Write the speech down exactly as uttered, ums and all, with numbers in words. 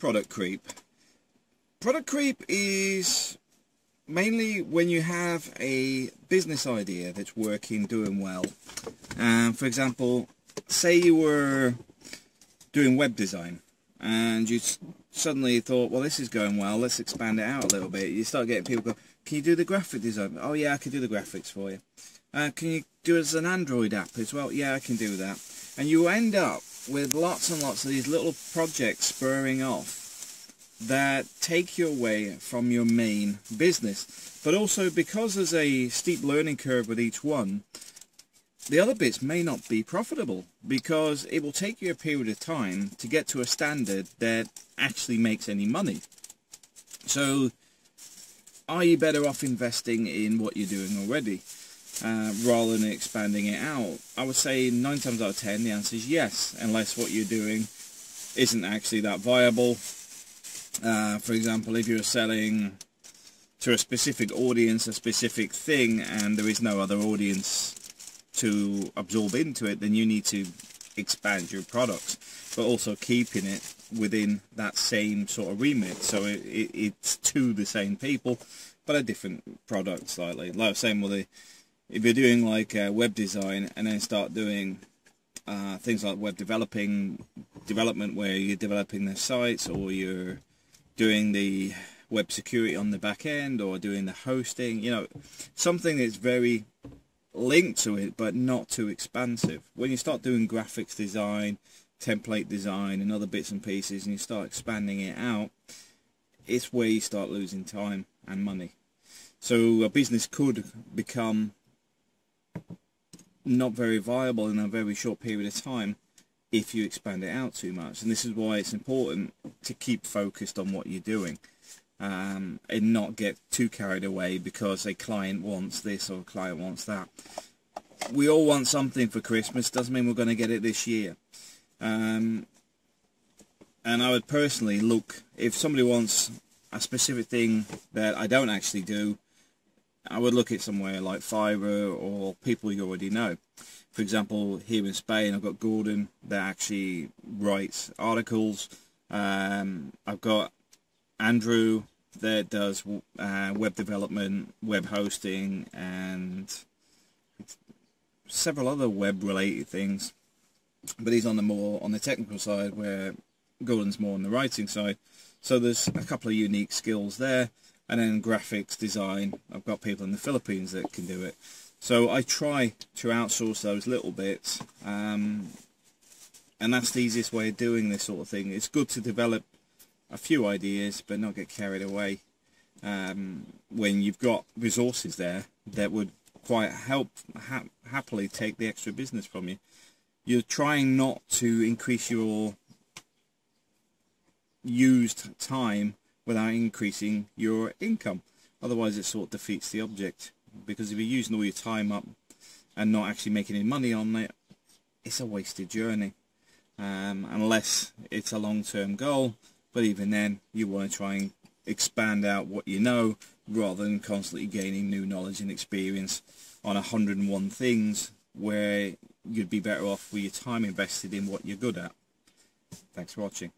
product creep. Product creep is mainly when you have a business idea that's working, doing well. Um, for example, say you were doing web design and you suddenly thought, well, this is going well, let's expand it out a little bit. You start getting people go, can you do the graphic design? Oh yeah, I can do the graphics for you. Uh, can you do it as an Android app as well? Yeah, I can do that. And you end up with lots and lots of these little projects spurring off that take you away from your main business, but also because there's a steep learning curve with each one, the other bits may not be profitable because it will take you a period of time to get to a standard that actually makes any money. So are you better off investing in what you're doing already uh, rather than expanding it out? I would say nine times out of ten the answer is yes, unless what you're doing isn't actually that viable. Uh, for example, if you're selling to a specific audience a specific thing and there is no other audience to absorb into it, then you need to expand your products, but also keeping it within that same sort of remit, so it, it, it's to the same people but a different product slightly. Like I was saying, well, the, if you're doing like uh, web design and then start doing uh, things like web developing development where you're developing their sites, or you're doing the web security on the back end, or doing the hosting, you know, something that's very linked to it but not too expansive. When you start doing graphics design, template design and other bits and pieces and you start expanding it out, it's where you start losing time and money. So a business could become not very viable in a very short period of time if you expand it out too much. And this is why it's important to keep focused on what you're doing um, and not get too carried away because a client wants this or a client wants that. We all want something for Christmas, doesn't mean we're going to get it this year. Um, and I would personally look, if somebody wants a specific thing that I don't actually do, I would look at somewhere like Fiverr or people you already know. For example, here in Spain, I've got Gordon that actually writes articles. Um, I've got Andrew that does uh, web development, web hosting, and several other web-related things. But he's on the more on the technical side, where Gordon's more on the writing side. So there's a couple of unique skills there. And then graphics design, I've got people in the Philippines that can do it. So I try to outsource those little bits, um, and that's the easiest way of doing this sort of thing. It's good to develop a few ideas, but not get carried away um, when you've got resources there that would quite help ha happily take the extra business from you. You're trying not to increase your used time without increasing your income. Otherwise, it sort of defeats the object. Because if you're using all your time up and not actually making any money on it, it's a wasted journey. Um, unless it's a long-term goal, but even then, you want to try and expand out what you know rather than constantly gaining new knowledge and experience on a hundred and one things where you'd be better off with your time invested in what you're good at. Thanks for watching.